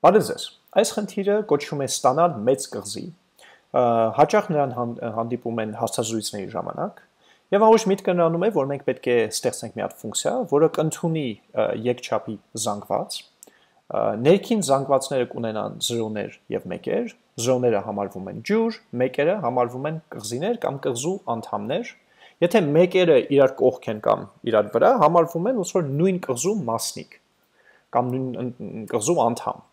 Բարեզես, այս խնդիրը կոչվում է ստանալ մեծ կղզի, հաճախ նրան հանդիպում են հարցազրույցների ժամանակ, եւ առողջ միտքը նրանում է, որ մենք պետք է ստեղծենք մի հատ ֆունկցիա, որը կընդունի երկչափի զանգված, ներքին զանգվածները կունենան 0-ներ եւ 1-եր, 0-ները համարվում են ջուր, 1-երը համարվում են կղզիներ կամ կղզու անդամներ, եթե 1-երը իրար կողք են կամ իրար վրա, համարվում են ոնց որ նույն կղզու մասնիկ կամ նույն կղզու անդամ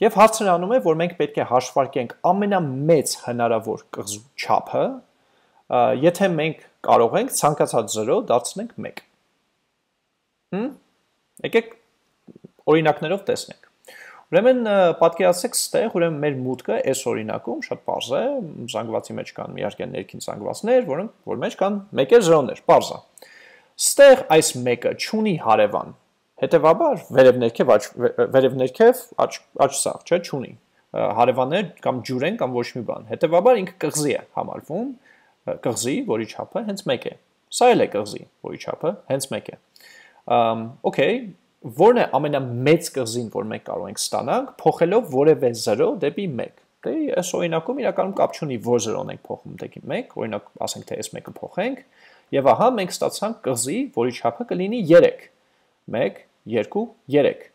Եվ հարցն անում է, որ մենք պետք է հաշվարկենք ամենամեծ հնարավոր կղզու չափը, եթե մենք կարող ենք ցանկացած 0 դարձնենք 1։ Եկեք օրինակներով տեսնենք։ Ուրեմն պատկերացեք, ստեղ ուրեմն մեր մուտքը այս օրինակում շատ պարզ է, զանգվածի մեջ կան իհարկե ներքին զանգվածներ, որոնց մեջ կան 1-եր 0-ներ, պարզ է։ Ստեղ այս 1-ը չունի հարևան Հետևաբար վերև ներքև աջ սաղ, չէ, չունի, հարևաններ կամ ջուր են կամ ոչ մի բան, հետևաբար ինքը կղզի է համարվում, կղզի, որի չափը հենց 1 է, սա էլ է կղզի, որի չափը հենց 1 է, օքեյ, որն է ամենամեծ կղզին, որ մենք կարող ենք ստանանք, փոխելով որևէ 0 դեպի 1, դե այս օրինակում իրականում կապ չունի որ 0-ն ենք փոխում դեպի 1, օրինակ ասենք թե այս 1-ը փոխենք, եւ ահա մենք ստացանք կղզի, որի չափը կլինի 3 1, 2, 3.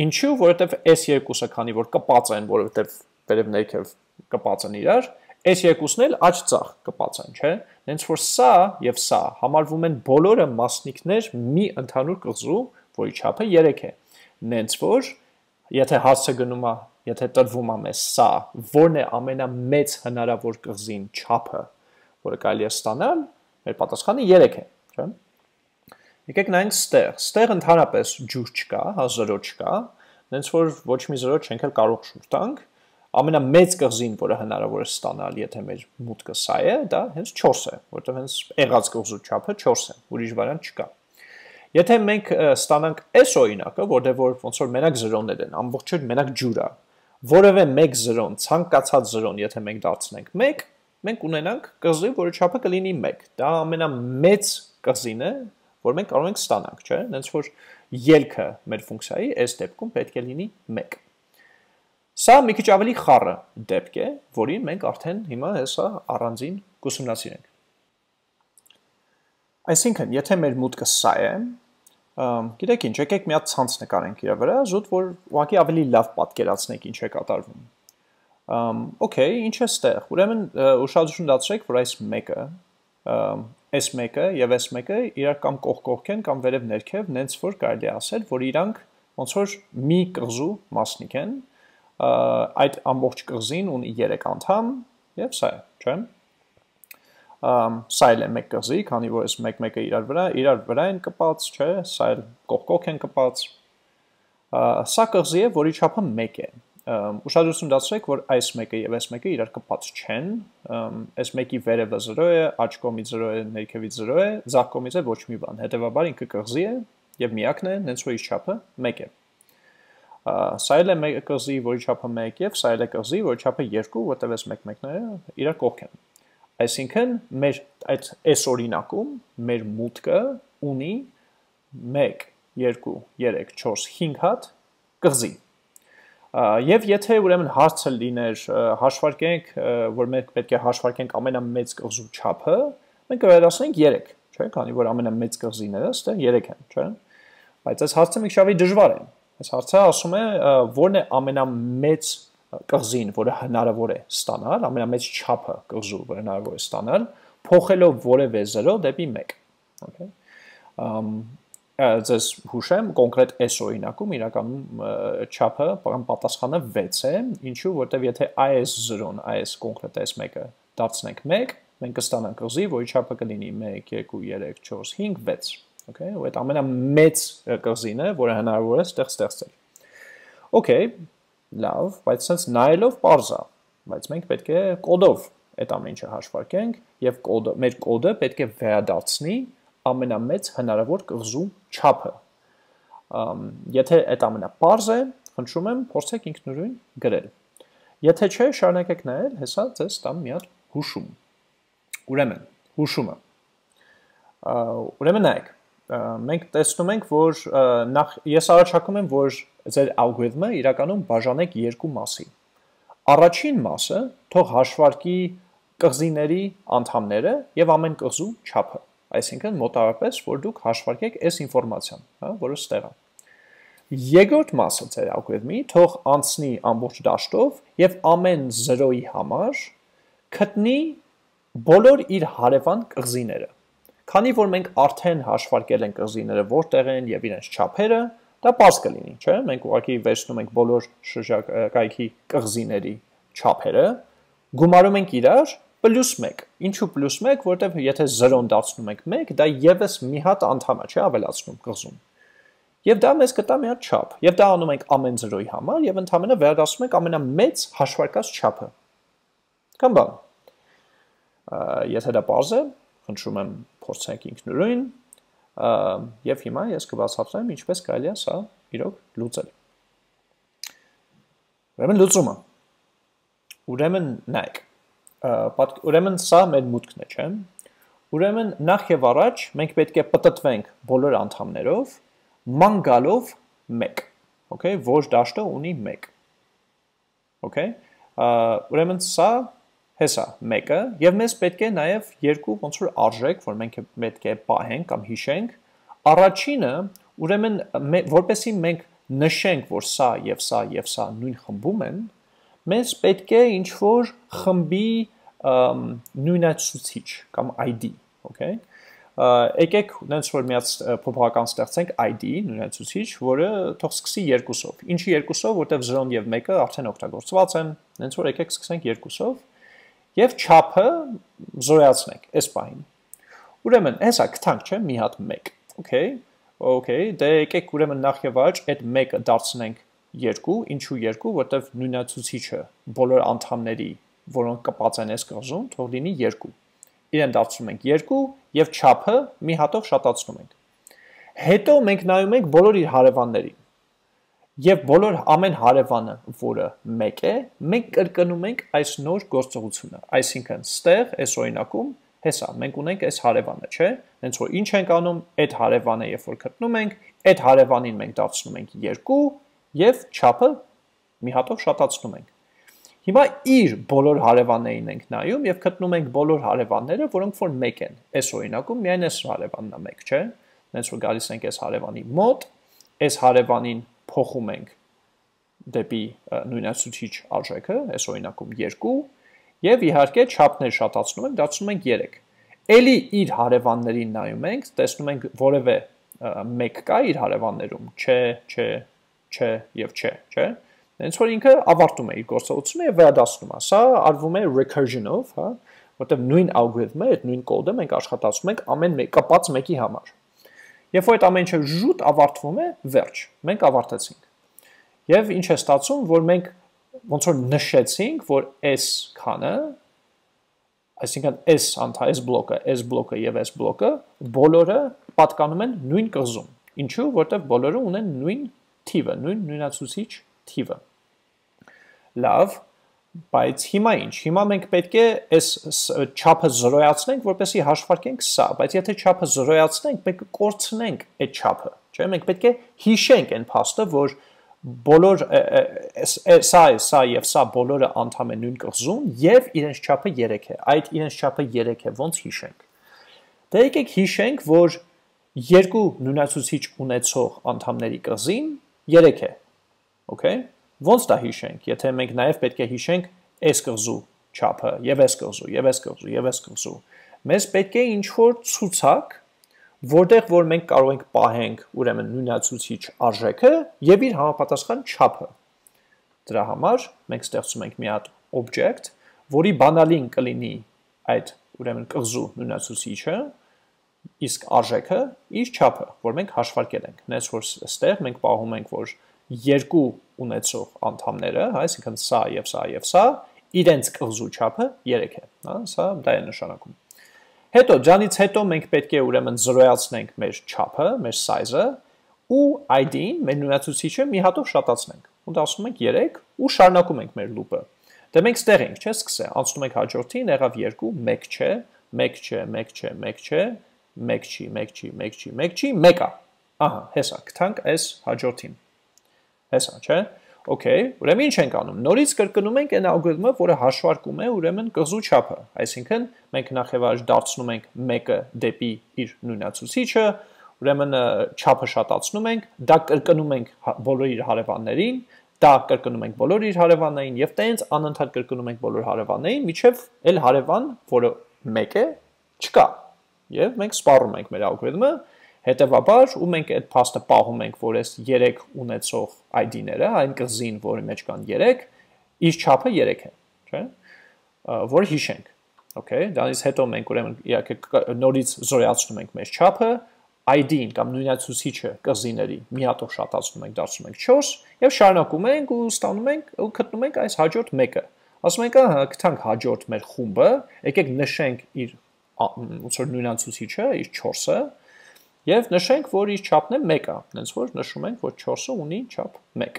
Ինչու, որովհետև այս երկուսը քանի որ կպած են, որովհետև վերև ներքև կպած են իրար, այս երկուսն էլ աջ ծաղ կպած են, չէ՞, հենց որ սա եւ սա համարվում են բոլորը մասնիկներ մի ընդհանուր կղզու, որի չափը 3 է։ Հենց որ եթե հարցը գնում է, եթե տրվում է մեզ սա, որն է ամենամեծ հնարավոր կղզին չափը, որը կարելի է ստանալ, մեր պատասխանը 3 է, չէ՞։ Եկեք նայենք ստեղ, ստեղ ընդհանրապես ջուր չկա, 0 չկա, հենց որ ոչ մի 0 չենք էլ կարող շուրտանք, ամենամեծ կղզին, որը հնարավոր է ստանալ, եթե մեր մուտքը սա է, դա հենց 4 է, որտեղ հենց եղած կղզու չափը 4 է, ուրիշ բան չկա։ Եթե մենք ստանանք այս օրինակը, որտեղ որ ոնց որ մենակ 0-ներ են, ամբողջովին մենակ ջուր է, որևէ 1 0, ցանկացած 0, եթե մենք դարձնենք 1, մենք ունենանք կղզի, որի չափը կլինի 1։ Դա ամենամեծ կղզին է որ մենք կարող ենք ստանանք, չէ՞, հենց որ ելքը մեր ֆունկցիայի այս դեպքում պետք է լինի 1։ Սա մի քիչ ավելի խառը դեպք է, որին մենք արդեն հիմա հեսա առանձին կուսումնասիրենք։ Այսինքն, եթե մեր մուտքը սա է, գիտեք ինչ, եկեք մի հատ ցանց նկարենք իր վրա, զուտ որ ուղղակի ավելի լավ պատկերացնենք ինչ է կատարվում։ Okay, ինչ է ստեղ։ Ուրեմն ուշադրություն դարձրեք, որ այս 1-ը Այս 1-ը եւ այս 1-ը իրար կամ կողք-կողք են կամ վերև ներքև, հենց որ կարելի է ասել, որ իրանք ոնց որ մի կղզու մասնիկ են, այդ ամբողջ կղզին ունի 3 անդամ եւ սա է, չէ՞։ Սա էլ է 1 կղզի, քանի որ այս 1-1-ը իրար վրա են կպած, չէ՞, սա էլ կողք-կողք են կպած։ Սա կղզի է, որի չափը 1 է։ Ուշադրություն դարձրեք, որ այս 1-ը եւ այս 1-ը իրար կպած չեն, այս 1-ի վերևը 0 է, աջ կողմից 0 է, ներքևից 0 է, ձախ կողմից է ոչ մի բան, հետեւաբար ինքը կղզի է եւ միակն է, հենց որ իր չափը 1 է։ Սա էլ է 1 կղզի, որի չափը 1 եւ սա էլ է կղզի, որի չափը 2, որտեղ այս 1-1-ները իրար կողք են։ Այսինքն, մեր այդ այս օրինակում մեր մուտքը ունի 1, 2, 3, 4, 5 հատ կղզի։ Եվ եթե ուրեմն հարցը լիներ հաշվարկենք, որ մենք պետք է հաշվարկենք ամենամեծ կղզու չափը, մենք վերացնենք 3, չէ՞, քանի որ ամենամեծ կղզիները ստեղ 3 են, չէ՞։ Բայց այս հարցը մի քիչ ավելի դժվար է։ Այս հարցը ասում է, որն է ամենամեծ կղզին, որը հնարավոր է ստանալ, ամենամեծ չափը կղզու, որը հնարավոր է ստանալ, փոխելով որևէ 0 դեպի 1։ Okay։ Ձեզ հուշեմ, կոնկրետ այս օրինակում իրականում չափը պատասխանը 6 է, ինչու, որտեվ եթե այս 0-ն, այս կոնկրետ այս 1-ը դարձնենք 1, մենք կստանանք կղզի, որի չափը կլինի 1, 2, 3, 4, 5, 6, okay, ու այդ ամենամեծ կղզին է, որը հնարավոր է ստեղծել։ Okay, լավ, բայց սենց նայելով պարզ է, բայց մենք պետք է կոդով այդ ամեն ինչը հաշվարկենք եւ մեր կոդը պետք է վերադարձնի ամենամեծ հնարավոր կղզու չափը։ Եթե այդ ամենապարզ է, խնդրում եմ փորձեք ինքնուրույն գրել։ Եթե չէ, շարունակեք նայել, հեսա ձեզ տամ մի հատ հուշում։ Ուրեմն, հուշումը։ Ուրեմն նայեք, մենք տեսնում ենք, որ նախ ես առաջարկում եմ, որ ձեր ալգորիթմը իրականում բաժանեք երկու մասի։ Առաջին մասը թող հաշվարկի կղզիների անդամները եւ ամեն կղզու չափը, այսինքն մոտավորապես որ դուք հաշվարկեք այս ինֆորմացիան, հա, որը ստեղ է։ Երկրորդ մասը ձեր ալգորիթմի թող անցնի ամբողջ դաշտով եւ ամեն 0-ի համար գտնի բոլոր իր հարևան կղզիները։ Քանի որ մենք արդեն հաշվարկել ենք կղզիները որտեղ են եւ իրենց չափերը, դա պարզ կլինի, չէ՞։ Մենք ուղղակի վերցնում ենք բոլոր շրջակայքի կղզիների չափերը, գումարում ենք իրար +1։ Ինչու +1, որտեղ եթե 0-ն դարձնում ենք 1, դա եւս մի հատ անդամ է, չէ՞, ավելացնում կղզուն։ Եվ դա մեզ կտա մի հատ չափ, եւ դա անում ենք ամեն 0-ի համար եւ ընդհանրապես վերադասում ենք ամենամեծ հաշվարկած չափը։ Կամ բան։ Եթե դա պարզ է, խնդրում եմ փորձենք ինքնուրույն, եւ հիմա ես կբացատրեմ ինչպես կարելի է սա իրոք լուծել։ Ուրեմն լուծումը։ Ուրեմն նայեք, ուրեմն սա մեր մուտքն է, չէ՞։ Ուրեմն նախ եւ առաջ մենք պետք է պատտվենք բոլոր անդամներով մանգալով 1, okay, ոչ դաշտը ունի 1, okay, ուրեմն սա, հեսա 1-ը, և մեզ պետք է նաև երկու ոնց որ արժեք, որ մենք պետք է պահենք կամ հիշենք, առաջինը, ուրեմն որպեսի մենք նշենք, որ սա և սա և սա նույն խմբում են, մեզ պետք է ինչ-որ խմբի նույնացուցիչ կամ ID, okay, Եկեք նենց որ միած փոփոխական ստեղծենք ID նույնացուցիչ, որը թող սկսի 2-ով։ Ինչի 2-ով, որտեղ 0-ն եւ 1-ը արդեն օգտագործված են, նենց որ եկեք սկսենք 2-ով եւ չափը զորացնենք այս բանին։ Ուրեմն, հեսա կտանք, չէ՞, մի հատ 1։ Okay, okay, դե եկեք ուրեմն նախ եւ առաջ այդ 1-ը դարձնենք 2, ինչու 2, որտեղ նույնացուցիչը բոլոր անդամների, որոնք կապած են այս կղզում, թող լինի 2։ Իրեն դարձնում ենք 2 և չափը մի հատով շատացնում ենք։ Հետո մենք նայում ենք բոլոր իր հարևաններին։ Եվ բոլոր ամեն հարևանը, որը 1 է, մենք կրկնում ենք այս նոր գործողությունը։ Այսինքն, ստեղ այս օրինակում հեսա, մենք ունենք այս հարևանը, չէ՞։ Հենց որ ինչ ենք անում, այդ հարևանը երբ որ գտնում ենք, այդ հարևանին մենք դարձնում ենք 2 և չափը մի հատով շատացնում ենք։ Հիմա իր բոլոր հարևաններին ենք նայում եւ գտնում ենք բոլոր հարևանները, որոնք որ 1 են։ Այս օրինակում միայն այս հարևանն է 1, չէ՞։ Հենց որ գալիս ենք այս հարևանի մոտ, այս հարևանին փոխում ենք դեպի նույնացուցիչ արժեքը, այս օրինակում 2, եւ իհարկե չափներ շատացնում ենք, դարձնում ենք 3։ Էլի իր հարևաններին նայում ենք, տեսնում ենք որևէ 1 կա իր հարևաններում, չէ, չէ, չէ եւ չէ, չէ՞։ Հենց որ ինքը ավարտում է իր գործողությունը եւ վերադասնում է։ Սա արվում է recursion-ով, հա, որտեղ նույն ալգորիթմը, այդ նույն կոդը մենք աշխատացում ենք ամեն կապած 1-ի համար։ Երբ որ այդ ամեն ինչը շուտ ավարտվում է, վերջ, մենք ավարտեցինք։ Եվ ինչ է ստացվում, որ մենք ոնց որ նշեցինք, որ այս քանը, այսինքն այս անդամ, այս բլոկը եւ այս բլոկը բոլորը պատկանում են նույն կղզում։ Ինչու՞, որտեղ բոլորը ունեն նույն թիվը, նույն նույնացուցիչ թիվը։ Լավ, բայց հիմա ինչ, հիմա մենք պետք է այս չափը զրոյացնենք, որպեսզի հաշվարկենք սա, բայց եթե չափը զրոյացնենք, մենք կորցնենք այդ չափը, չէ՞, մենք պետք է հիշենք այն փաստը, որ բոլոր սա է, սա եւ սա բոլորը անդամ են նույն կղզում եւ իրենց չափը 3 է, այդ իրենց չափը 3 է, ոնց հիշենք։ Դե եկեք հիշենք, որ երկու նույնացուցիչ ունեցող անդամների կղզին 3 է, okay։ Ոնց դա հիշենք, եթե մենք նաև պետք է հիշենք այս կղզու չափը, եւ այս կղզու, եւ այս կղզու, եւ այս կղզու։ Մեզ պետք է ինչ-որ ցուցակ, որտեղ որ մենք կարող ենք պահենք, ուրեմն նույնացուցիչ արժեքը եւ իր համապատասխան չափը։ Դրա համար մենք ստեղծում ենք մի հատ object, որի բանալին կլինի այդ ուրեմն կղզու նույնացուցիչը, իսկ արժեքը իր չափը, որ մենք հաշվարկել ենք։ Հենց որ ստեղ մենք պահում ենք, որ երկու ունեցող անդամները, այսինքն սա եւ սա եւ սա, իրենց կղզու չափը 3 է, հա, սա դա է նշանակում։ Հետո դրանից հետո մենք պետք է ուրեմն զրոյացնենք մեր չափը, մեր size-ը ու ID-ին, մեր նույնացուցիչը մի հատով շատացնենք։ Ու դասում ենք 3 ու շարունակում ենք մեր loop-ը։ Դե մենք ստեղ ենք, չէ՞, սկսել։ Անցնում ենք հաջորդին, եղավ 2, 1 չէ, 1 չէ, 1 չէ, 1 չէ, մեկ չի, մեկա, ահա, հեսա, կթանք այս հաջորդին, հեսա, չէ, okay, ուրեմն ինչ ենք անում, նորից կրկնում ենք այն ալգորիթմը, որը հաշվարկում է ուրեմն կղզու չափը, այսինքն մենք նախևառաջ դարձնում ենք մեկը դեպի իր նույնացուցիչը, ուրեմն չափը շատացնում ենք, դա կրկնում ենք բոլոր իր հարևաններին, դա կրկնում ենք բոլոր իր հարևաններին եւ տենց անընդհատ կրկնում ենք բոլոր հարևաններին, միջև այլ հարևան, որը 1 է, չկա։ Եվ մենք սպառում ենք մեր ալգորիթմը, հետեւաբար ու մենք այդ փաստը պահում ենք, որ այս 3 ունեցող ID-ները, այն կղզին, որի մեջ կան 3, իր չափը 3 է, չէ՞, որ հիշենք։ Okay, դրանից հետո մենք ուրեմն իհարկե նորից զորացնում ենք մեր չափը, ID-ն կամ նույնացուցիչը կղզիների միատով շատացնում ենք, դարձնում ենք 4 եւ շարունակում ենք ու ստանում ենք ու գտնում ենք այս հաջորդ 1-ը։ Ասում ենք, ահա, գտանք հաջորդ մեր խումբը, եկեք նշենք իր նույնացուցիչը, իր 4-ը, եւ նշենք, որ իր չափն է 1-ը, հենց որ նշում ենք, որ 4-ը ունի չափ 1։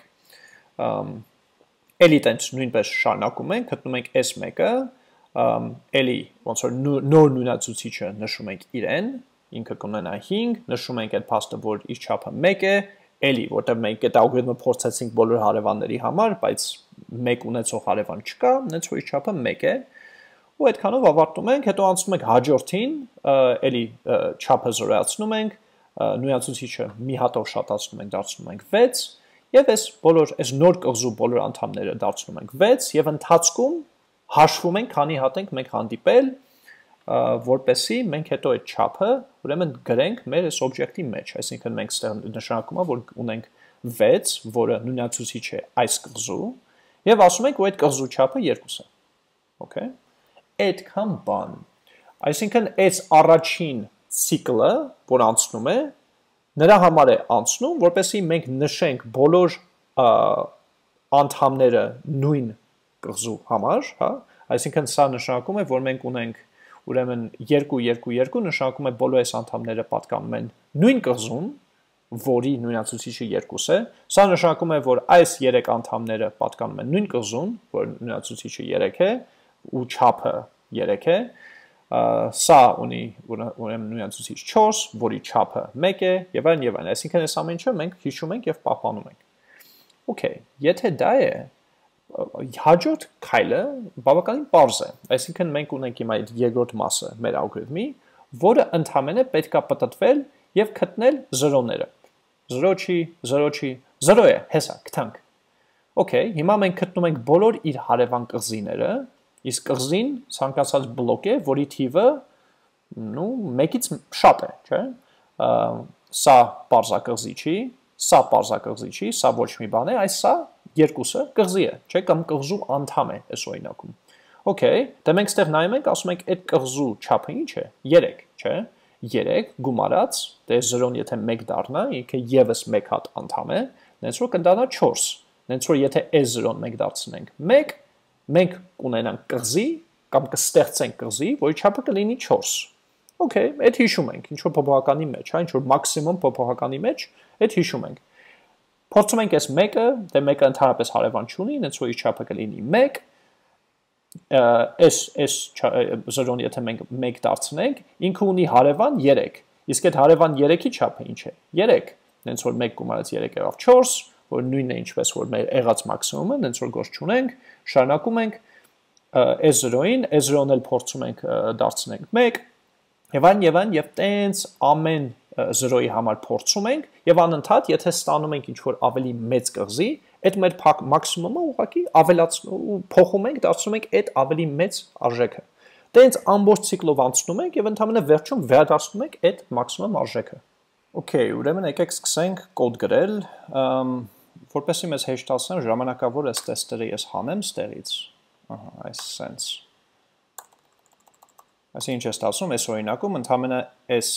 Էլի տենց նույնպես շարունակում ենք, գտնում ենք այս 1-ը, էլի ոնց որ նոր նույնացուցիչը նշում ենք իրեն, ինքը կունենա 5, նշում ենք այդ փաստը, որ իր չափը 1 է, էլի, որտեղ մենք այդ ալգորիթմը փորձեցինք բոլոր հարևանների համար, բայց 1 ունեցող հարևան չկա, հենց որ իր չափը 1 է։ Ու այդքանով ավարտում ենք, հետո անցնում ենք հաջորդին, էլի չափը զորացնում ենք, նույնացուցիչը մի հատով շատացնում ենք, դարձնում ենք 6, եւ այս բոլոր այս նոր կղզու բոլոր անդամները դարձնում ենք 6 եւ ընթացքում հաշվում ենք, քանի հատ ենք մենք հանդիպել, որպեսզի մենք հետո այդ չափը ուրեմն գրենք մեր այս օբյեկտի մեջ, այսինքն մենք ստեղ նշանակում է, որ ունենք 6, որը նույնացուցիչ է այս կղզու, եւ ասում ենք, որ այդ կղզու չափը 2 է, okay? Այդքան բան, այսինքն այս առաջին ցիկլը, որ անցնում է, նրա համար է անցնում, որպեսզի մենք նշենք բոլոր անդամները նույն կղզու համար, հա, այսինքն սա նշանակում է, որ մենք ունենք ուրեմն 2, 2, 2 նշանակում է բոլոր այս անդամները պատկանում են նույն կղզուն, որի նույնացուցիչը 2 է, սա նշանակում է, որ այս 3 անդամները պատկանում են նույն կղզուն, որ նույնացուցիչը 3 է, ու չափը 3 է, սա ունի նույնացուցիչ 4, որի չափը 1 է, եւ այն, այսինքն այս ամենը մենք հիշում ենք եւ պահպանում ենք։ Okay, եթե դա է, հաջորդ քայլը բավականին պարզ է, այսինքն մենք ունենք հիմա այդ երկրորդ մասը մեր ալգորիթմի, որը ընդհանրապես պետք է պատտվել եւ գտնել 0-ները։ 0 չի, 0 է, հեսա, գտանք։ Okay, հիմա մենք գտնում ենք բոլոր իր հարևան կղզիները, իսկ կղզին ցանկացած բլոկ է, որի թիվը 1-ից շատ է, չէ՞։ Սա պարզակղզի չի, սա պարզակղզի չի, սա ոչ մի բան է, այս սա 2-ը կղզի է, չէ՞, կամ կղզու անդամ է այս օրինակում։ Okay, դե մենք ստեղ նայում ենք, ասում ենք, այդ կղզու չափը ինչ է, 3, չէ՞։ 3 գումարած, դե 0-ն եթե 1 դառնա, ինքը եւս 1 հատ անդամ է, հենց որ կդառնա 4։ Հենց որ եթե այս 0-ն 1 դարձնենք 1, մենք կունենանք կղզի, կամ կստեղծենք կղզի, որի չափը կլինի 4։ Okay, այդ հիշում ենք, ինչ-որ փոփոխականի մեջ, հա, ինչ-որ մաքսիմում փոփոխականի մեջ, այդ հիշում ենք։ Փորձում ենք այս 1-ը, դե 1-ը ընդհանրապես հարևան չունի, հենց որ իր չափը կլինի 1, այս 0-ն եթե մենք 1 դարձնենք, ինքը ունի հարևան 3, իսկ այդ հարևան 3-ի չափը ինչ է, 3, հենց որ 1 գումարած 3 եղավ 4, որ նույնն է ինչպես որ մեր եղած մաքսիմումը, հենց որ գործ չունենք, շարունակում ենք այս 0-ին, այս 0-ն էլ փորձում ենք դարձնենք 1, եւ այն եւ տենց ամեն 0-ի համար փորձում ենք, եւ անընդհատ, եթե ստանում ենք ինչ-որ ավելի մեծ կղզի, այդ մեր մաքսիմումը ուղղակի ավելացնում ու փոխում ենք, դարձնում ենք այդ ավելի մեծ արժեքը։ Տենց ամբողջ ցիկլով անցնում ենք եւ ընդհանրապես վերջում վերադառնում ենք այդ մաքսիմում արժեքը։ Okay, ուրեմն եկեք սկսենք կոդ գրել, որպեսզի մեզ հեշտացնեմ, ժամանակավոր է տեստերը ես հանեմ ստեղից, այս սենց, այսինքն ինչ է ստացվում, այս օրինակում, ընդհանրապես այս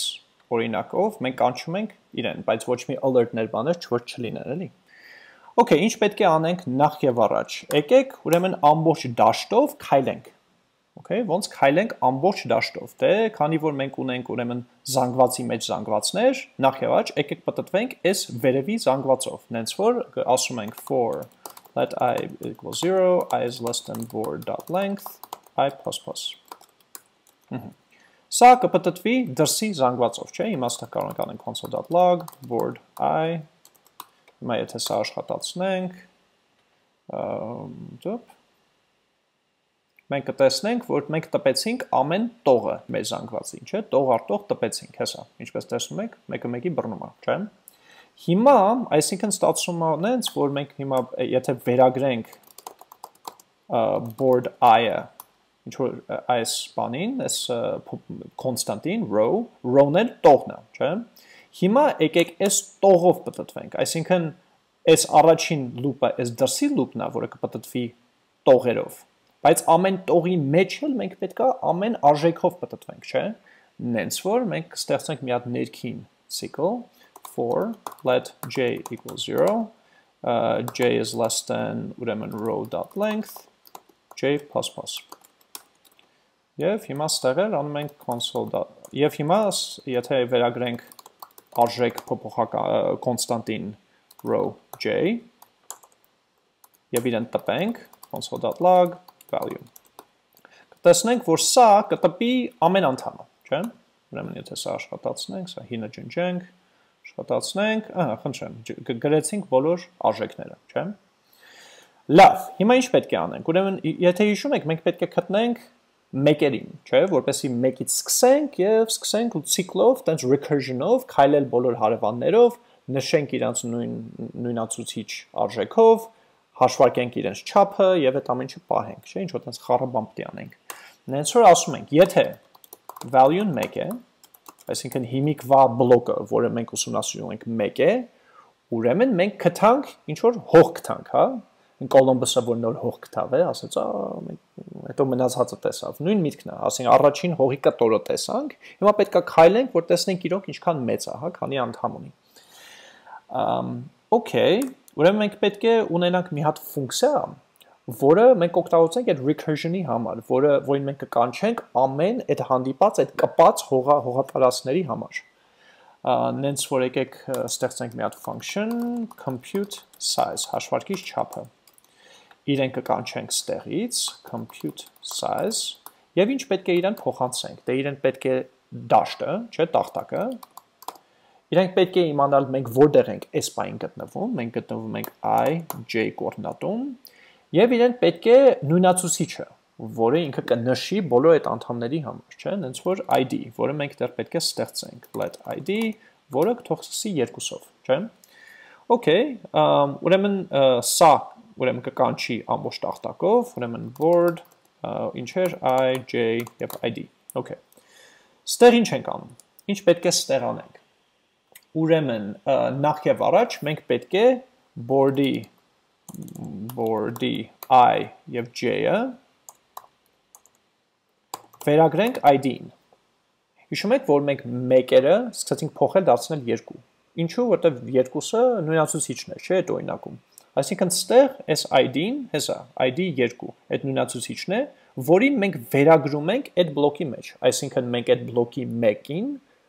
օրինակով մենք կանչում ենք իրեն, բայց ոչ մի alert-ներ բաներ չոր չլիներ, էլի։ Okay, ինչ պետք է անենք նախ եւ առաջ, եկեք ուրեմն ամբողջ դաշտով քայլենք, okay, ոնց քայլենք ամբողջ դաշտով, դե քանի որ մենք ունենք ուրեմն զանգվածի մեջ զանգվածներ, նախ եւ առաջ եկեք պատտվենք այս վերևի զանգվածով, հենց որ ասում ենք for let i equals 0, i is less than var.length, i++։ Սա կպտտվի դրսի զանգվածով, չէ, իմ ասնը կարող անենք console.log, board i, հիմա եթե սա աշխատացնենք, մենք կտեսնենք, որ մենք տպեցինք ամեն տողը մեր զանգվածին, չէ, տող արտող տպեցինք, հեսա, ինչպես տեսնում եք, մեկը մեկի բռնում է, չէ, հիմա, այսինքն ստացվում անենց, որ մենք հիմա, եթե վերագրենք board i-ը, այս սպանին, այս Constantin, row, row-ն էլ տողն է, չէ, հիմա եկեք այս տողով պտտվենք, այսինքն այս առաջին լուպը, այս դրսի լուպն է, որը կպտտվի տողերով, բայց ամեն տողի մեջ էլ մենք պետք է ամեն արժեքով պտտվենք, չէ, նենց որ մենք կստեղծենք մի հատ ներքին cycle, for let j equals 0, j is less than ուրեմն row.length, j plus. Եվ հիմա ստեղել անում ենք console. Եվ հիմա եթե վերագրենք արժեք փոփոխական Constantin row j եւ իրեն տպենք console.log value. Կտեսնենք, որ սա կտպի ամեն անդամը, չէ՞։ Ուրեմն եթե սա աշխատացնենք, սա 9-ը ջնջենք, աշխատացնենք, ահա, խնդրեմ, գրեցինք բոլոր արժեքները, չէ՞։ Լավ, հիմա ինչ պետք է անենք։ Ուրեմն եթե հիշում եք, մենք պետք է գտնենք մեկերին, չէ, որպեսի մեկից սկսենք և սկսենք ցիկլով, տենց recursion-ով, քայլել բոլոր հարևաններով, նշենք իրանց նույնացուցիչ արժեքով, հաշվարկենք իրենց չափը և այդ ամենը պահենք, չէ, ինչ-որ տենց խառը բան պետք է անենք։ Նենց որ ասում ենք, եթե value-ն 1 է, այսինքն հիմիկվա բլոկը, որը մենք ուսումնասիրում ենք 1 է, ուրեմն մենք գտանք ինչ-որ հող գտանք, հա, Կոլոմբոսը որ նոր հող գտավ է, ասեց, հետո մնացածը տեսավ, նույն միտքն է, ասենք առաջին հողի կտորը տեսանք, հիմա պետք է քայլենք, որ տեսնենք իրոք ինչքան մեծ է, հա, քանի անդամ ունի։ Okay, ուրեմն մենք պետք է ունենանք մի հատ ֆունկցիա, որը մենք օգտագործենք այդ recursion-ի համար, որին մենք կկանչենք ամեն այդ հանդիպած, այդ կպած հողատարածքների համար։ Նենց որ եկեք ստեղծենք մի հատ function compute size, հաշվարկիչ չափը։ Իրեն կկանչենք ստեղից, compute size, և ինչ պետք է իրեն փոխանցենք, դե իրեն պետք է դաշտը, չէ, տախտակը, իրենք պետք է իմանալ մենք որտեղ ենք այս պահին գտնվում, մենք գտնվում ենք i, j կոորդինատում, և իրեն պետք է նույնացուցիչը, որը ինքը կնշի բոլոր այդ անդամների համար, չէ, հենց որ id, որը մենք դեռ պետք է ստեղծենք, let id, որը կթողցի 2-ով, չէ, okay, ուրեմն սա ուրեմն կկանչի ամբողջ տախտակով, ուրեմն board, ինչեր, i, j, և id, okay, ստեղ ինչ ենք անում, ինչ պետք է ստեղ անենք, ուրեմն նախ և առաջ մենք պետք է board-ի i և j-ը վերագրենք id-ին, հիշում եք, որ մենք մեկերը սկսեցինք փոխել դարձնել 2, ինչու, որտև 2-ը նույնացուցիչն է, չէ, այդ օրինակում Այսինքն ստեղ այս ID-ն, հեսա, ID2, այդ նույնացուցիչն է, որին մենք վերագրում ենք այդ բլոկի մեջ, այսինքն մենք այդ բլոկի 1-ին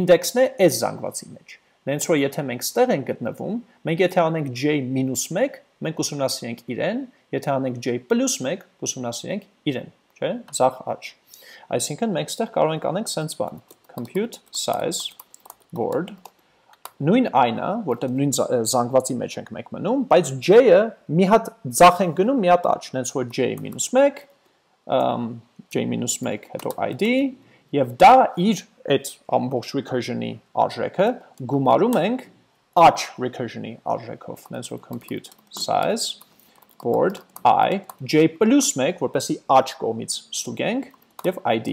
ինդեքսն է այս զանգվածի մեջ։ Հենց որ եթե մենք ստեղ ենք գտնվում, մենք եթե անենք j-1, մենք ուսումնասիրենք իրեն, եթե անենք j+1, ուսումնասիրենք իրեն, չէ՞, ձախ աջ։ Այսինքն մենք ստեղ կարող ենք անենք սենց բան, compute size board նույն այն է, որտեղ նույն զանգվածի մեջ ենք մեկ մնում, բայց j-ը մի հատ ձախ ենք գնում, մի հատ աջ, նենց որ j-1, j-1 հետո id, և դա իր այդ ամբողջ recursion-ի արժեքը գումարում ենք աջ recursion-ի արժեքով, նենց որ compute size, board, i, j+1, որպեսի աջ կողմից ստուգենք, և id,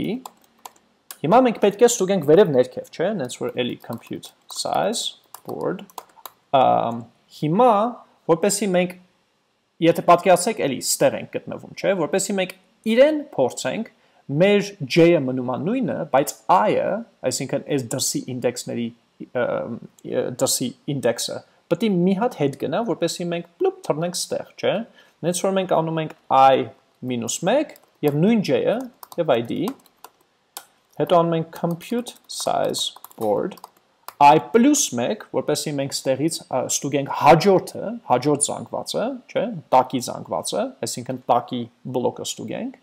Հիմա մենք պետք է ստուգենք վերև ներքև, չէ, նենց որ էլի compute size, board, հիմա, որպեսի մենք, եթե պատկերացեք, էլի ստեղ ենք գտնվում, չէ, որպեսի մենք իրեն փորձենք, մեր j-ը մնում է նույնը, բայց i-ը, այսինքն այս դրսի ինդեքսների դրսի ինդեքսը պետք է մի հատ հետ գնա, որպեսզի մենք պլուպ թռնենք ստեղ, չէ՞։ Հենց որ մենք անում ենք i-1 եւ նույն j-ը եւ id, հետո անում ենք compute size board i+1, որպեսզի մենք ստեղից ստուգենք հաջորդը, հաջորդ զանգվածը, չէ՞, տակի զանգվածը, այսինքն տակի բլոկը ստուգենք,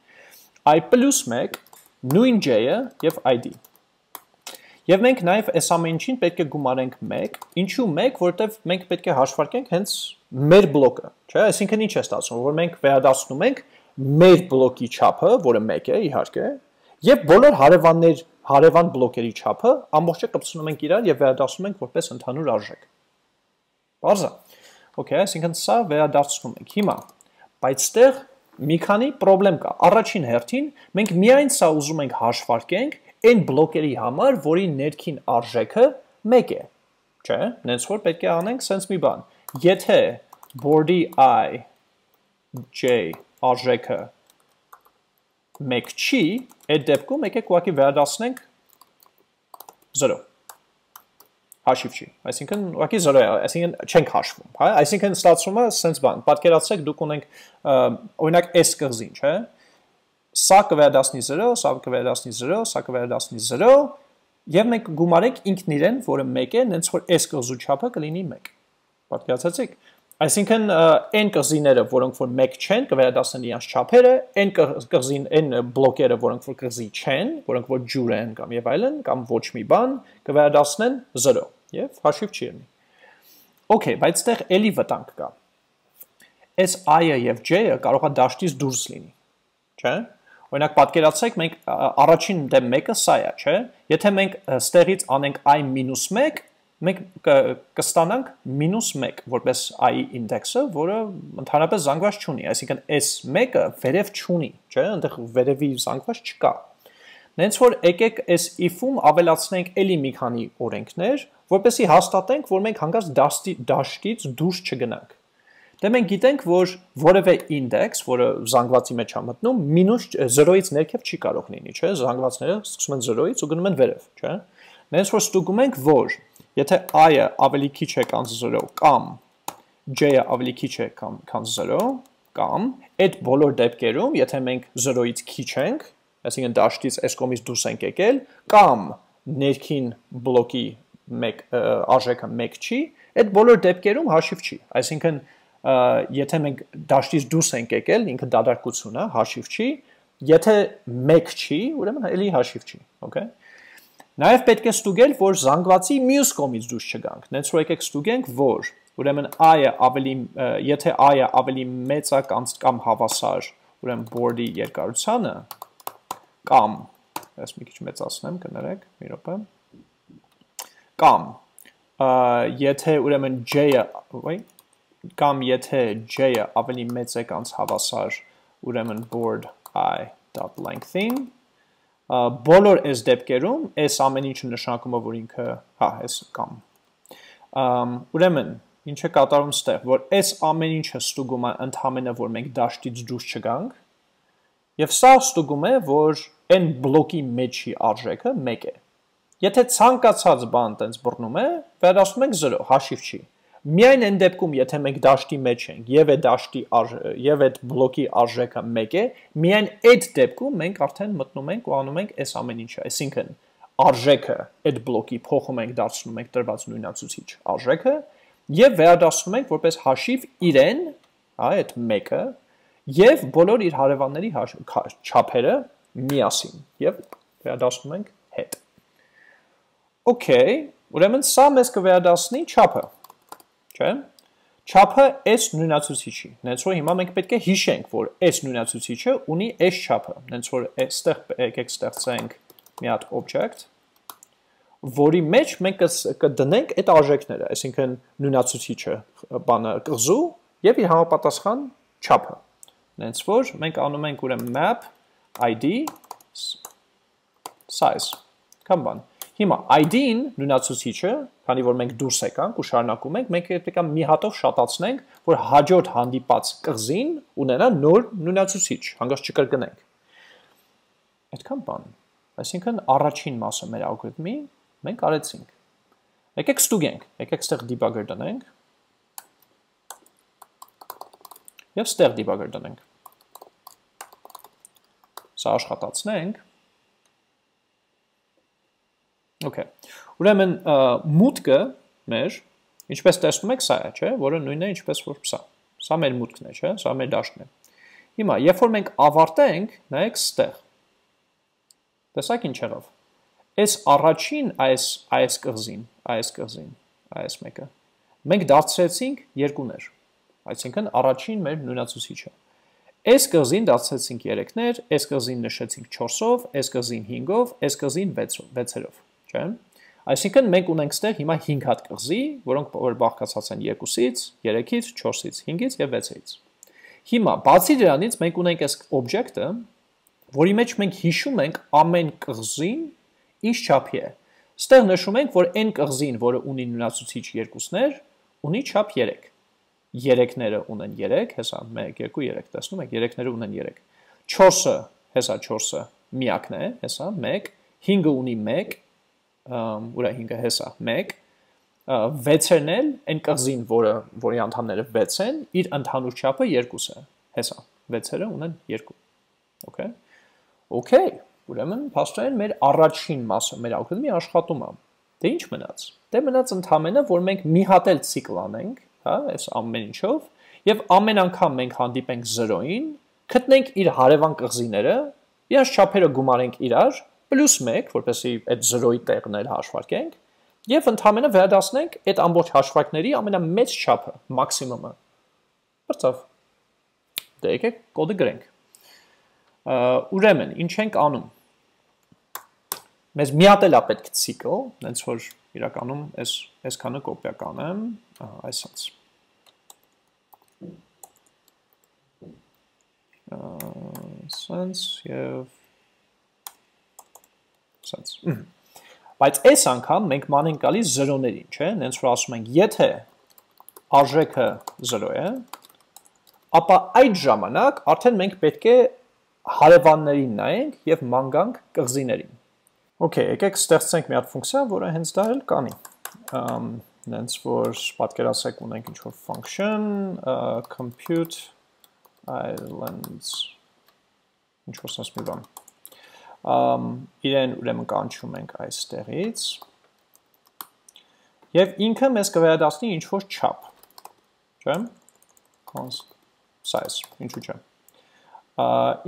i+1, նույն j-ը եւ id։ Եվ մենք նաեւ այս ամենին պետք է գումարենք 1, ինչու 1, որտեվ մենք պետք է հաշվարկենք հենց մեր բլոկը, չէ՞, այսինքն ինչ է ստացվում, որ մենք վերադառնում ենք մեր բլոկի չափը, որը 1 է, իհարկե, եւ բոլոր հարևան բլոկերի չափը ամբողջը կպցնում ենք իրար եւ վերադառնում ենք որպես ընդհանուր արժեք։ Բարձա։ Okay, այսինքն սա վերադառնում ենք հիմա։ Բայց այստեղ մի քանի խնդրեմ կա։ Առաջին հերթին մենք միայն սա ուզում ենք հաշվարկենք այն բլոկերի համար, որի ներքին արժեքը 1 է։ Չէ՞, հենց որ պետք է անենք sense մի բան։ Եթե board-ի i j արժեքը 1 չի, այդ դեպքում եկեք ուղղակի վերադասնենք 0, հաշիվ չի, այսինքն ուղղակի 0 է, այսինքն չենք հաշվում, հա, այսինքն ստացվում է սենց բան, պատկերացրեք դուք ունենք, օրինակ այս կղզին, չէ, սա կվերադասնի 0, սա կվերադասնի 0, սա կվերադասնի 0, եւ մենք գումարենք ինքն իրեն, որը 1 է, հենց որ այս կղզու չափը կլինի 1, պատկերացրեք։ Այսինքն այն կղզիները, որոնք որ 1 չեն, կվերադասնեն իրենց չափերը, այն կղզին, այն բլոկերը, որոնք որ կղզի չեն, որոնք որ ջուր են կամ եւ այլն, կամ ոչ մի բան, կվերադասնեն 0 եւ հաշիվ չի լինի։ Okay, բայց այստեղ էլի վտանգ կա։ Այս i-ը եւ j-ը կարող է դաշտից դուրս լինի, չէ՞։ Օրինակ պատկերացրեք, մենք առաջին դեմ 1-ը սա է, չէ՞։ Եթե մենք ստեղից անենք i-1, մենք կստանանք -1 որպես i-ի ինդեքսը, որը ընդհանրապես զանգված չունի, այսինքն այս 1-ը վերև չունի, չէ՞, այնտեղ վերևի զանգված չկա։ Հենց որ եկեք այս if-ում ավելացնենք էլի մի քանի օրենքներ, որպեսզի հաստատենք, որ մենք հանկարծ դաշտից դուրս չգնանք։ Դե մենք գիտենք, որ որևէ ինդեքս, որը զանգվածի մեջ է մտնում, -0-ից ներքև չի կարող լինի, չէ՞, զանգվածները սկսում են 0-ից ու գնում են վերև, չէ՞։ Հենց որ ստուգում ենք, որ եթե i-ը ավելի քիչ է քան 0 կամ j-ը ավելի քիչ է քան 0 կամ այդ բոլոր դեպքերում, եթե մենք 0-ից քիչ ենք, այսինքն դաշտից այս կողմից դուրս ենք եկել, կամ ներքին բլոկի արժեքը 1 չի, այդ բոլոր դեպքերում հաշիվ չի, այսինքն եթե մենք դաշտից դուրս ենք եկել, ինքը դատարկություն է, հաշիվ չի, եթե 1 չի, ուրեմն էլի հաշիվ չի, okay։ Նաև պետք է ստուգել, որ զանգվածի մյուս կողմից դուրս չգանք, հենց որ եկեք ստուգենք, որ ուրեմն i-ը ավելի, եթե i-ը ավելի մեծ է կամ հավասար, ուրեմն board-ի երկարությանը, կամ, այս մի քիչ մեծացնեմ, կներեք, մի րոպե, կամ, եթե ուրեմն j-ը, կամ եթե j-ը ավելի մեծ է կամ հավասար, ուրեմն board i.length-ին, բոլոր այս դեպքերում այս ամեն ինչը նշանակում է, որ ինքը, հա, այս կամ։ Ուրեմն, ինչ է կատարում ստեղ, որ այս ամեն ինչը ստուգում է ընդհանրապես, որ մենք դաշտից դուրս չգանք, եւ սա ստուգում է, որ այն բլոկի մեջի արժեքը 1 է։ Եթե ցանկացած բան տենց բռնում է, վերադառնում ենք 0, հաշիվ չի։ Միայն այն դեպքում, եթե մենք դաշտի մեջ ենք եւ այդ բլոկի արժեքը 1 է, միայն այդ դեպքում մենք արդեն մտնում ենք ու անում ենք այս ամեն ինչը, այսինքն արժեքը այդ բլոկի փոխում ենք, դարձնում ենք տրված նույնացուցիչ արժեքը եւ վերադասում ենք որպես հաշիվ իրեն, այդ 1-ը եւ բոլոր իր հարևանների չափերը միասին եւ վերադասում ենք հետ։ Okay, ուրեմն սա մեզ կվերադասնի չափը։ Չափը այս նույնացուցիչի, հենց որ հիմա մենք պետք է հիշենք, որ այս նույնացուցիչը ունի այս չափը, հենց որ եկեք ստեղծենք մի հատ object, որի մեջ մենք կդնենք այդ արժեքները, այսինքն նույնացուցիչը բանը կղզու եւ իր համապատասխան չափը, հենց որ մենք անում ենք ուրեմն map id size, կամ բան։ Հիմա ID-ին նույնացուցիչը, քանի որ մենք դուրս եկանք ու շարունակում ենք, մենք պետք է մի հատով շատացնենք, որ հաջորդ հանդիպած կղզին ունենա նոր նույնացուցիչ, հանգած չկրկնենք։ այդքան բան։ Այսինքն առաջին մասը մեր ալգորիթմի մենք արեցինք։ Եկեք ստուգենք, եկեք ստեղ debugger դնենք։ Եվ ստեղ debugger դնենք։ Սա աշխատացնենք։ Okay. Ուրեմն մուտքը մեր, ինչպես տեսնում եք, սա է, չէ, որը նույնն է, ինչպես որ սա։ Սա մեր մուտքն է, չէ, սա մեր դաշտն է։ Հիմա, երբ որ մենք ավարտենք, նայեք ստեղ։ Տեսակ ինչ եղավ։ Այս առաջին այս կղզին, այս մեկը։ Մենք դարձրեցինք երկուներ։ Այսինքն առաջին մեր նույնացուցիչը։ Այս կղզին դարձրեցինք 3-ներ, այս կղզին նշեցինք 4-ով, այս կղզին 5-ով, այս կղզին 6-ով։ Այսինքն մենք ունենք ստեղ հիմա 5 հատ կղզի, որոնք որ բաղկացած են 2-ից, 3-ից, 4-ից, 5-ից և 6-ից։ Հիմա, բացի դրանից մենք ունենք այս օբյեկտը, որի մեջ մենք հիշում ենք ամեն կղզին ինչ չափի է։ Ստեղ նշում ենք, որ այն կղզին, որը ունի նույնացուցիչ 2-ներ, ունի չափ 3։ 3-ները ունեն 3, հեսա 1, 2, 3, տեսնում եք, 3-ները ունեն 3։ 4-ը, հեսա 4-ը միակն է, հեսա 1, 5-ը ունի 1, ուրա 5-ը հեսա 1, 6-երն էլ, այն կղզին, որի անդամները 6 են, իր ընդհանուր չափը 2 է, հեսա, 6-երը ունեն 2, okay, okay, ուրեմն փաստորեն մեր առաջին մասը, մեր ալգորիթմի աշխատում է, դե ինչ մնաց, դե մնաց ընդամենը, որ մենք մի հատ էլ ցիկլ անենք, հա, այս ամեն ինչով, եւ ամեն անգամ մենք հանդիպենք 0-ին, գտնենք իր հարևան կղզիները, իրենց չափերը գումարենք իրար պլյուս 1, որպեսի այդ 0-ի տեղն էլ հաշվարկենք, և ընդամենը վերադասնենք այդ ամբողջ հաշվարկների ամենամեծ չափը, մաքսիմումը։ Բրծավ, դե եկեք կոդը գրենք։ Ուրեմն, ինչ ենք անում։ Մեզ մի հատ էլ է պետք ցիկլ, հենց որ իրականում այսքանը կոպիա կանեմ, այսպես։ Այսպես և Բայց այս անգամ մենք մանենք գալիս 0-ներին, չէ, հենց որ ասում ենք, եթե արժեքը 0 է, ապա այդ ժամանակ արդեն մենք պետք է հարևաններին նայենք և մանգանք կղզիներին։ Okay, եկեք ստեղծենք մի հատ ֆունկցիա, որը հենց դա էլ կանի։ Հենց որ պատկերացեք ունենք ինչ-որ function, compute islands, ինչ-որ սենց մի բան։ Իրեն ուրեմն կանչում ենք այստեղից և ինքը մեզ կվերադասնի ինչ-որ չափ, չէ, size, ինչու չէ,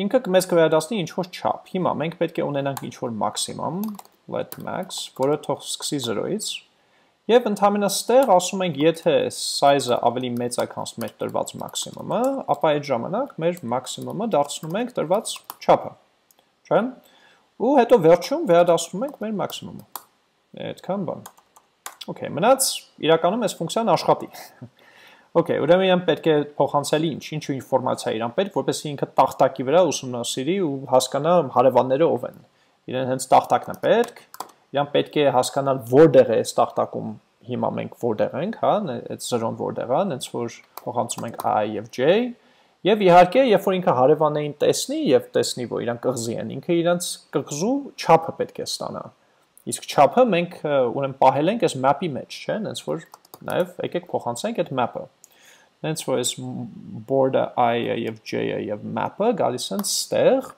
ինքը մեզ կվերադասնի ինչ-որ չափ, հիմա մենք պետք է ունենանք ինչ-որ maximum, let max, որը թող սկսի 0-ից և ընդամենը ստեղ ասում ենք, եթե size-ը ավելի մեծ է, քան մեր տրված maximum-ը, ապա այդ ժամանակ մեր maximum-ը դարձնում ենք տրված չափը, չէ, ու հետո վերջում վերադասնում ենք մեր մաքսիմումը, այդքան բան, okay, մնաց իրականում այս ֆունկցիան աշխատի, okay, ուրեմն իրան պետք է փոխանցելի ինչ-ինչ ինֆորմացիա իրան պետք, որպեսզի ինքը տախտակի վրա ուսումնասիրի ու հասկանա հարևանները ով են, իրեն հենց տախտակն է պետք, իրան պետք է հասկանալ որտեղ է այս տախտակում հիմա մենք որտեղ ենք, հա, այդ 0-ն որտեղ է, հենց որ փոխանցում ենք i եւ j Եվ իհարկե, երբ որ ինքը հարևաններին տեսնի և տեսնի, որ իրանք կղզի են, ինքը իրանք կղզու չափը պետք է ստանա։ Իսկ չափը մենք ուրեմն պահել ենք այս map-ի մեջ, չէ՞, հենց որ նաև եկեք փոխանցենք այդ map-ը։ Հենց որ այս border i-ը և j-ը և map-ը գալիս են ստեղ։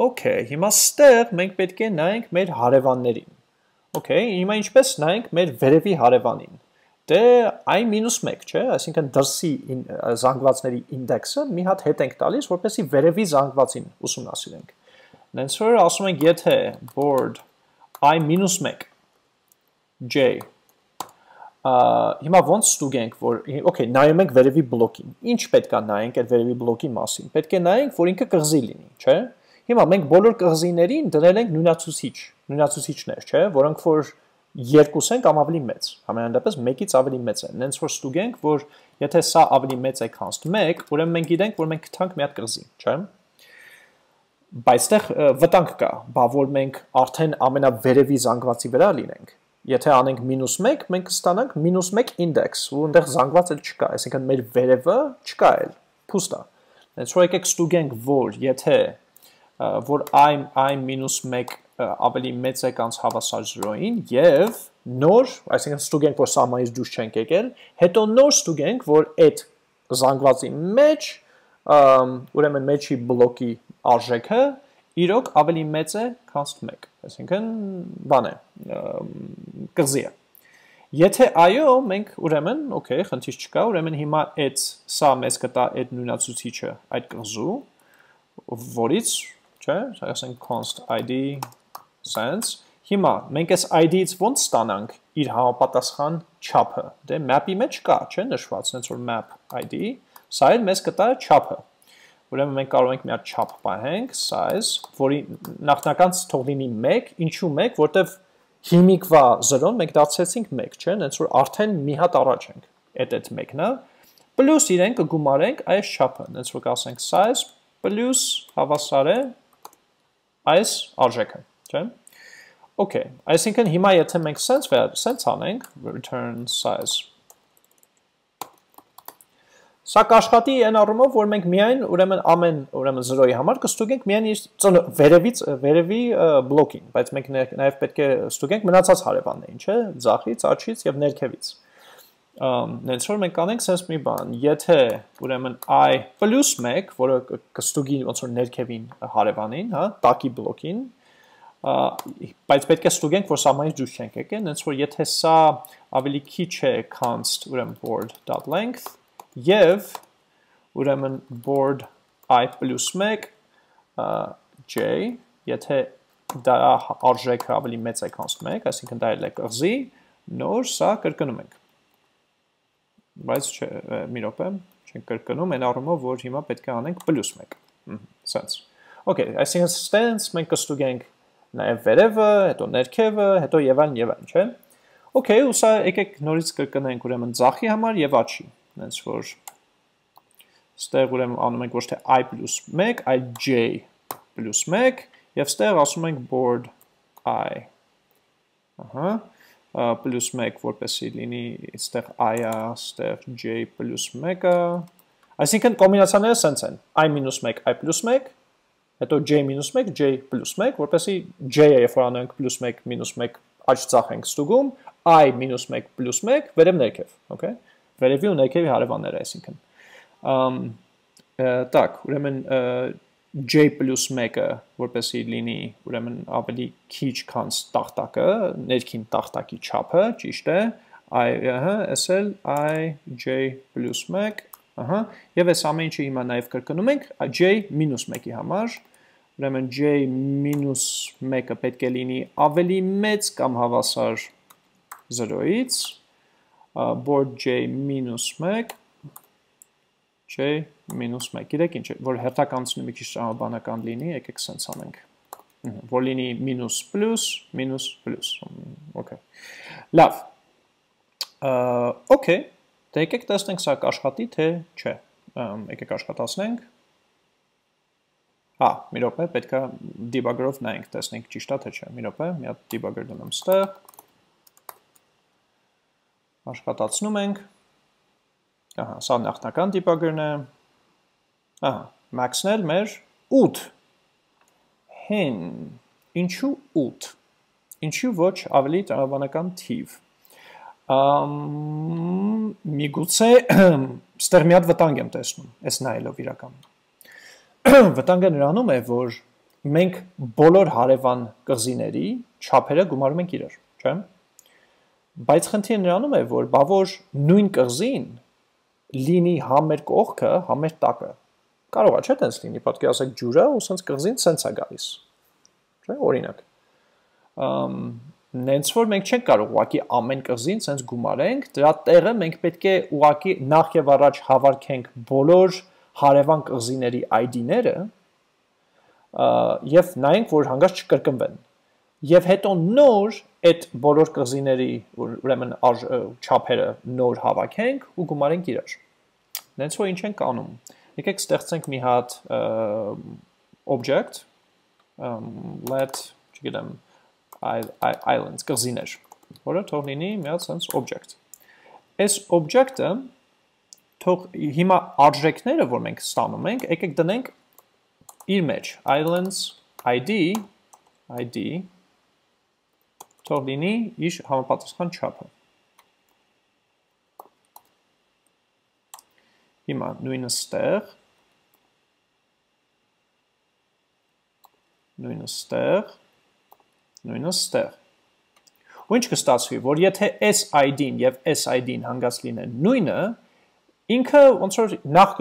Okay, հիմա ստեղ մենք պետք է նայենք մեր հարևաններին։ Okay, հիմա ինչպես նայենք մեր վերևի հարևանին։ Դե i-1, չէ, այսինքն դրսի զանգվածների ինդեքսը մի հատ հետ ենք տալիս, որպեսի վերևի զանգվածին ուսումնասիրենք։ Հենց որ ասում ենք, եթե board i-1, j, հիմա ոնց ստուգենք, որ, okay, նայում ենք վերևի բլոկին, ինչ պետք է նայենք այդ վերևի բլոկի մասին, պետք է նայենք, որ ինքը կղզի լինի, չէ, հիմա մենք բոլոր կղզիներին դնել ենք նույնացուցիչներ, չէ, որոնք որ 2 են կամ ավելի մեծ, համենայնդապես 1-ից ավելի մեծ են, հենց որ ստուգենք, որ եթե սա ավելի մեծ է քան 1, ուրեմն մենք գիտենք, որ մենք գտանք մի հատ կղզի, չէ՞։ Բայց այստեղ վտանգ կա, բա որ մենք արդեն ամենավերևի զանգվածի վրա լինենք։ Եթե անենք -1, մենք կստանանք -1 ինդեքս, ու այնտեղ զանգված էլ չկա, այսինքն մեր վերևը չկա էլ, փուստ է։ Հենց որ եկեք ստուգենք, որ եթե որ այն մինուս 1 ավելի մեծ է կանց հավասար 0-ին եւ նոր, այսինքն ստուգենք որ սահմանից դուրս չենք եկել, հետո նոր ստուգենք որ այդ զանգվածի մեջ ուրեմն մեջի բլոկի արժեքը իրոք ավելի մեծ է քան 1, այսինքն բան է, կղզի է։ Եթե այո, մենք ուրեմն, օքեյ, խնդիր չկա, ուրեմն հիմա այդ սա մեզ կտա այդ նույնացուցիչը այդ կղզու, որից, չէ, այսինքն const id sense, հիմա մենք այս id-ից ոնց ստանանք իր համապատասխան չափը, դե map-ի մեջ կա, չէ, նշված, հենց որ map id, սա էլ մեզ կտա չափը։ Ուրեմն մենք կարող ենք մի հատ չափ պահենք, size, որի նախնական թող լինի 1, ինչու 1, որտեվ Հիմիկվա 0-ն մենք դարձեցինք 1, չէ՞, հենց որ արդեն մի հատ առաջ ենք, այդ 1-ն է, պլյուս իրեն կգումարենք այս չափը, հենց որ կասենք size պլյուս հավասար է այս արժեքը, չէ՞։ Okay, այսինքն հիմա եթե մենք sense անենք, return size, սա կաշխատի այն առումով, որ մենք միայն ուրեմն 0-ի համար կստուգենք միայն վերևի բլոկին, բայց մենք նաև պետք է ստուգենք մնացած հարևաններին, չէ, ձախից, աջից եւ ներքևից։ Հենց որ մենք կանենք sense մի բան, եթե ուրեմն i plus 1, որը կստուգի ոնց որ ներքևին հարևանին, հա, տակի բլոկին, բայց պետք է ստուգենք, որ սահմանից դուրս չենք եկել, հենց որ եթե սա ավելի քիչ է const ուրեմն board.length Եվ ուրեմն board i plus 1 j, եթե դա արժեքը ավելի մեծ է քան 1, այսինքն դա էլ է կղզի, նոր սա կրկնում ենք։ Բայց մի րոպե, չենք կրկնում, այն առումով, որ հիմա պետք է անենք plus 1, sense։ Okay, այսինքն sense մենք կստուգենք նաև վերևը, հետո ներքևը, հետո եւ այլն, չէ՞։ Okay, ու սա եկեք նորից կրկնենք ուրեմն ձախի համար եւ աջի։ Հենց որ ստեղ ուրեմն անում ենք ոչ թե i plus 1, այլ j plus 1 եւ ստեղ ասում ենք board i, ահա, plus 1 որպեսզի լինի ստեղ i-ը, ստեղ j plus 1-ը, այսինքն կոմբինացիաները սենց են, i minus 1, i plus 1, հետո j minus 1, j plus 1, որպեսզի j-ը երբ որ անենք plus 1 minus 1 աջ ձախ ենք ստուգում, i minus 1 plus 1 վերև ներքև, okay? Վերևի ու ներքևի հարևաններ է, այսինքն։ Տակ, ուրեմն j plus 1-ը, որպեսի լինի, ուրեմն ավելի քիչ քան տախտակը, ներքին տախտակի չափը, ճիշտ է, այս էլ i j plus 1, ահա, եւ այս ամեն ինչը հիմա նաեւ կրկնում ենք j minus 1-ի համար, ուրեմն j minus 1-ը պետք է լինի ավելի մեծ կամ հավասար 0-ից, board j minus 1 j minus 1 գիտեք ինչ է, որ հերթականությունը մի քիչ ճանապարհական լինի, եկեք sense անենք, որ լինի minus plus minus plus, okay, լավ, okay, դե եկեք տեսնենք սա կաշխատի թե չէ, եկեք աշխատացնենք, հա, մի րոպե, պետք է debugger-ով նայենք, տեսնենք ճիշտ է թե չէ, մի րոպե, մի հատ debugger դնեմ ստեղ, աշխատացնում ենք, ահա, սա նախնական դիպագրն է, ահա, max-ն մեր 8, հեն, ինչու 8, ինչու ոչ ավելի տրավանական թիվ, միգուցե ստեղ մի հատ վտանգ եմ տեսնում, ես նայելով իրական, վտանգը նրանում է, որ մենք բոլոր հարևան կղզիների չափերը գումարում ենք իրար, չէ՞։ Բայց խնդիրը նրանում է, որ բա որ նույն կղզին լինի համեր կողքը, համեր տակը, կարող է չէ տենց լինի, պատկերացրեք ջուրը ու սենց կղզին սենց է գալիս, չէ, օրինակ, նենց որ մենք չենք կարող ուղղակի ամեն կղզին սենց գումարենք, դրա տեղը մենք պետք է ուղղակի նախ եւ առաջ հավաքենք բոլոր հարևան կղզիների ID-ները եւ նայենք, որ հանգած չկրկնվեն։ Եվ հետո նոր այդ բոլոր կղզիների ուրեմն չափերը նոր հավաքենք ու գումարենք իրար։ Հենց որ ինչ ենք անում։ Եկեք ստեղծենք մի հատ object let, չգիտեմ, islands կղզիներ, որը թող լինի մի հատ sense object։ Այս object-ը թող հիմա արժեքները, որ մենք ստանում ենք, եկեք դնենք image islands ID Torlini iş Havapatıstan çapı. Ima նույնը ստեղ ու ինչ կստացվի, որ եթե s ID-ն եւ s ID-ն հանգած լինեն նույնը, ինքը ոնց որ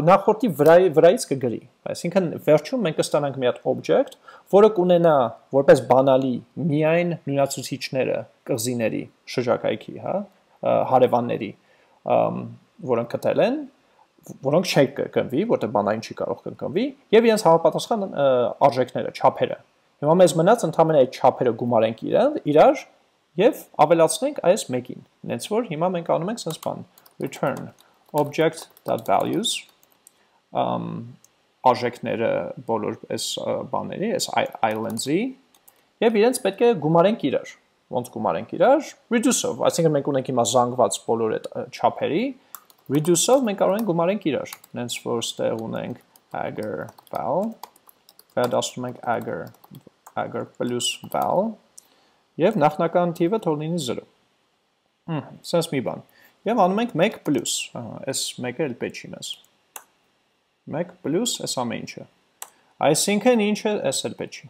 նախորդի վրայից կգրի, այսինքն վերջում մենք կստանանք մի հատ object, որը կունենա որպես բանալի միայն նույնացուցիչները կղզիների շրջակայքի, հա, հարևանների, որոնք կտել են, որոնք չի կընկնվի, որտեղ բանալին չի կարող կընկնվի, եւ իրենց համապատասխան արժեքները, չափերը։ Հիմա մեզ մնաց ընդամենը այդ չափերը գումարենք իրար եւ ավելացնենք այս մեկին։ Հենց որ հիմա մենք անում ենք sense բան return object.values արժեքները բոլոր այս բաների, այս islands-ի եւ իրենց պետք է գումարենք իրար։ Ոնց գումարենք իրար reduce-ով, այսինքն մենք ունենք հիմա զանգված բոլոր այդ չափերի reduce-ով մենք կարող ենք գումարենք իրար։ Հենց որ ստեղ ունենք agar val, վերադասում ենք agar plus val եւ նախնական թիվը թող լինի 0։ Սենց մի բան։ Եվ անում ենք 1 plus, այս մեկը էլ պետք չի մեզ։ 1 plus այս ամեն ինչը։ Այսինքն ինչ է, այս էլ պետք չի։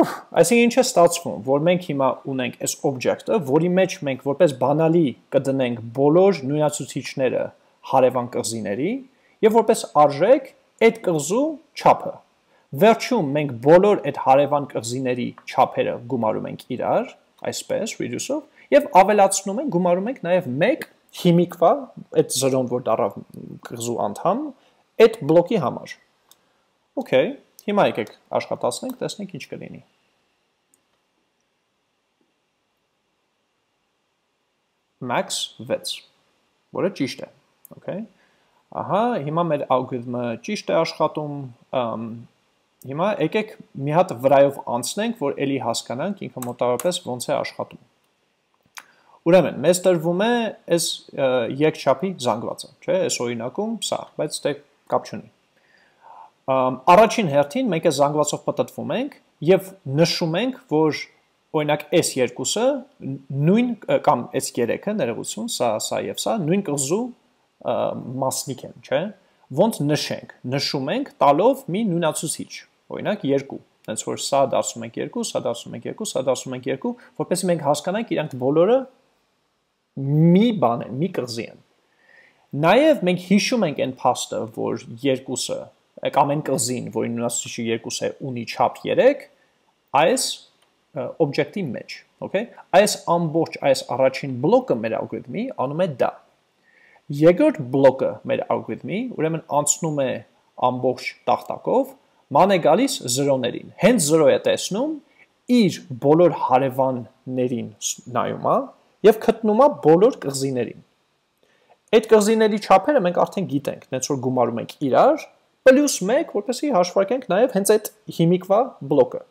Ուֆ, այսինքն ինչ է ստացվում, որ մենք հիմա ունենք այս object-ը, որի մեջ մենք որպես բանալի կդնենք բոլոր նույնացուցիչները հարևան կղզիների եւ որպես արժեք այդ կղզու չափը։ Վերջում մենք բոլոր այդ հարևան կղզիների չափերը գումարում ենք իրար, այսպես reduce-ով եւ ավելացնում ենք, գումարում ենք նաեւ 1 հիմիկվա այդ 0-ն, որ դառավ կղզու անդամ, այդ բլոկի համար։ Okay, հիմա եկեք աշխատացնենք, տեսնենք ինչ կլինի։ Max 6, որը ճիշտ է, okay։ Ահա, հիմա մեր ալգորիթմը ճիշտ է աշխատում, հիմա եկեք մի հատ վրայով անցնենք, որ էլի հասկանանք ինքը մոտավորապես ոնց է աշխատում։ Ուրեմն, մեզ տրվում է այս երկչափի զանգվածը, չէ՞, այս օրինակում սա, բայց դե կապ չունի։ Առաջին հերթին մենք այս զանգվածով պատտվում ենք եւ նշում ենք, որ օրինակ այս երկուսը նույն կամ այս երեքը, ներողություն, սա, սա եւ սա նույն կղզու մասնիկ են, չէ՞, ոնց նշենք, նշում ենք տալով մի նույնացուցիչ, օրինակ 2, հենց որ սա դասում ենք 2, սա դասում ենք 2, սա դասում ենք 2, որպեսզի մենք հասկանանք իրանք բոլորը մի բան են, մի կղզի են։ Նաև մենք հիշում ենք այն փաստը, որ 2-ը, կամ այն կղզին, որի նույնացուցիչը 2 է, ունի չափ 3, այս օբյեկտի մեջ, okay, այս ամբողջ այս առաջին բլոկը մեր ալգորիթմի անում է դա։ Երկրորդ բլոկը մեր ալգորիթմի, ուրեմն անցնում է ամբողջ տախտակով, ման է գալիս 0-ներին։ Հենց 0 է տեսնում, իր բոլոր հարևաններին նայում է եւ գտնում է բոլոր կղզիներին։ Այդ կղզիների չափերը մենք արդեն գիտենք, հենց որ գումարում ենք իրար, պլյուս 1, որպեսզի հաշվարկենք նաեւ հենց այդ հիմիկվա բլոկը։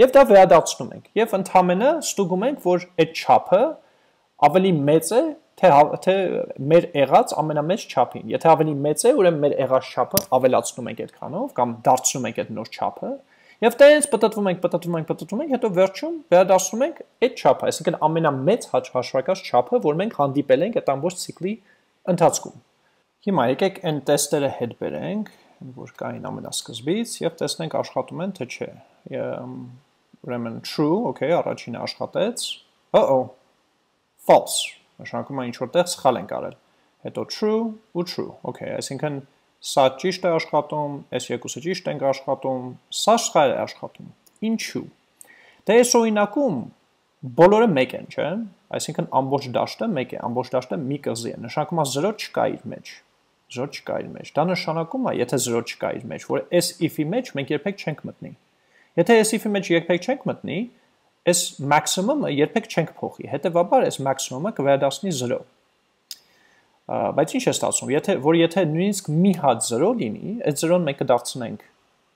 Եվ դա վերադառնում ենք եւ ընդհանրապես ստուգում ենք, որ այդ չափը ավելի մեծ է թե մեր եղած ամենամեծ չափին։ Եթե ավելի մեծ է, ուրեմն մեր եղած չափը ավելացնում ենք այդքանով կամ դարձնում ենք այդ նոր չափը, եւ դրանից պատտվում ենք, հետո վերջում վերադառնում ենք այդ չափը, այսինքն ամենամեծ հաշվարկած չափը, որ մենք հանդիպել ենք այդ ամբողջ ցիկլի ընթացքում։ Հիմա եկեք այն տեստերը հետ բերենք, որ կային ամենասկզբից, եւ տեսնենք աշխատում են թե չէ։ Ուրեմն true, okay, առաջինը աշխատեց։ False, նշանակում է ինչ-որ տեղ սխալ ենք արել, հետո true ու true, okay, այսինքն սա ճիշտ է աշխատում, այս երկուսը ճիշտ ենք աշխատում, սա սխալ է աշխատում, ինչու, դե այս օրինակում բոլորը 1 են, չէ՞, այսինքն ամբողջ դաշտը 1 է, ամբողջ դաշտը մի կղզի է, նշանակում է 0 չկա իր մեջ, 0 չկա իր մեջ, դա նշանակում է, եթե 0 չկա իր մեջ, որ այս if-ի մեջ մենք երբեք չենք մտնի, եթե այս if-ի մեջ երբեք չենք մտնի, այս maximum-ը երբեք չենք փոխի, հետեւաբար այս maximum-ը կվերադառնի 0։ Բայց ինչ է ստացվում, եթե նույնիսկ մի հատ 0 լինի, այդ 0-ը մենք կդարձնենք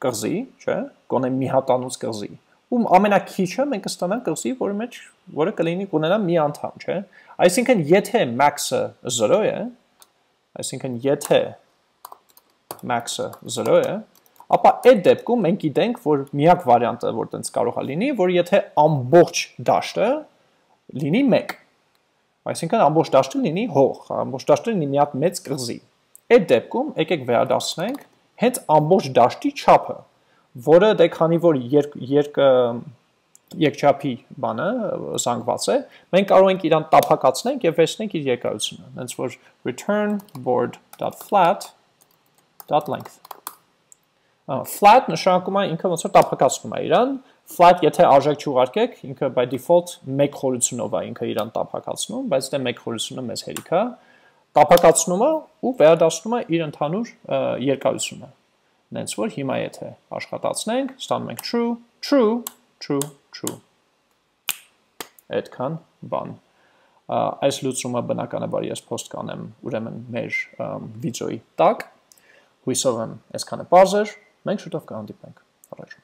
կղզի, չէ՞, գոնե մի հատանոց կղզի։ Ու ամենաքիչը մենք կստանանք կղզի, որը կլինի կունենա մի անդամ, չէ՞։ Այսինքն, եթե max-ը 0 է, ապա այդ դեպքում մենք գիտենք, որ միակ վարիանտը, որ տենց կարող է լինի, որ եթե ամբողջ դաշտը լինի 1, այսինքն ամբողջ դաշտը լինի հող, ամբողջ դաշտը լինի մի հատ մեծ կղզի։ Այդ դեպքում եկեք վերադասենք հենց ամբողջ դաշտի չափը, որը դե քանի որ երկչափի բանը զանգված է, մենք կարող ենք իրան տափակացնենք եւ վերցնենք իր երկարությունը, հենց որ return board.flat.length Flat նշանակում է ինքը ոնց որ տափակացնում է իրան, flat եթե արժեք չուղարկեք, ինքը by default 1 խորությունով է ինքը իրան տափակացնում, բայց դե 1 խորությունը մեզ հերիք է, տափակացնում է ու վերադառնում է իր ընդհանուր երկարությունը։ Հենց որ հիմա եթե աշխատացնենք, ստանում ենք true, true, true, true։ Այդքան բան։ Այս լուծումը բնականաբար ես post կանեմ ուրեմն մեր վիդեոյի տակ։ Հույսով եմ այսքանը բարձր Մենք շուտով կհանդիպենք։ Առաջ